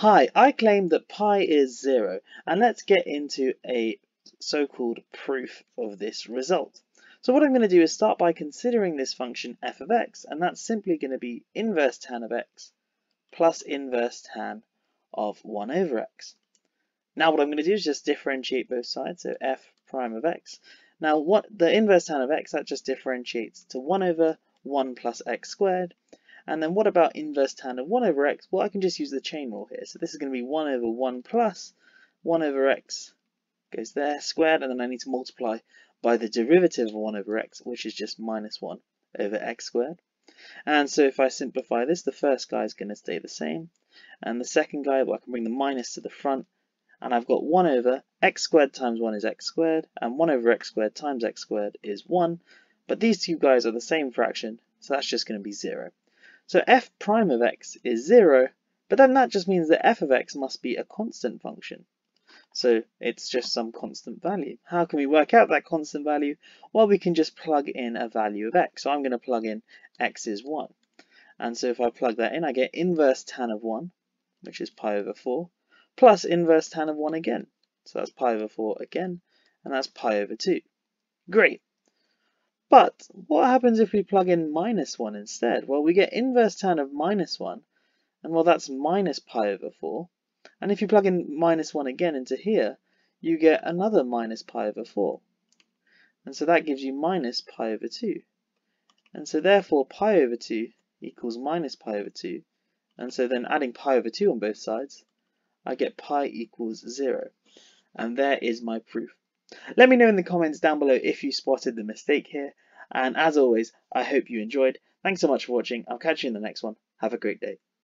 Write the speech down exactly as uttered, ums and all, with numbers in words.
Hi, I claim that pi is zero, and let's get into a so-called proof of this result. So what I'm going to do is start by considering this function f of x, and that's simply going to be inverse tan of x plus inverse tan of one over x. Now what I'm going to do is just differentiate both sides, so f prime of x. Now what the inverse tan of x, that just differentiates to one over one plus x squared. And then what about inverse tan of one over x? Well, I can just use the chain rule here. So this is going to be one over one plus one over x goes there squared, and then I need to multiply by the derivative of one over x, which is just minus one over x squared. And so if I simplify this, the first guy is going to stay the same, and the second guy, well, I can bring the minus to the front, and I've got one over x squared times one is x squared, and one over x squared times x squared is one, but these two guys are the same fraction, so that's just going to be zero. So f prime of x is zero, but then that just means that f of x must be a constant function. So it's just some constant value. How can we work out that constant value? Well, we can just plug in a value of x. So I'm going to plug in x is one. And so if I plug that in, I get inverse tan of one, which is pi over four, plus inverse tan of one again. So that's pi over four again, and that's pi over two. Great. But what happens if we plug in minus one instead? Well, we get inverse tan of minus one, and well, that's minus pi over four. And if you plug in minus one again into here, you get another minus pi over four. And so that gives you minus pi over two. And so therefore pi over two equals minus pi over two. And so then adding pi over two on both sides, I get pi equals zero. And there is my proof. Let me know in the comments down below if you spotted the mistake here, and as always, I hope you enjoyed. Thanks so much for watching. I'll catch you in the next one. Have a great day.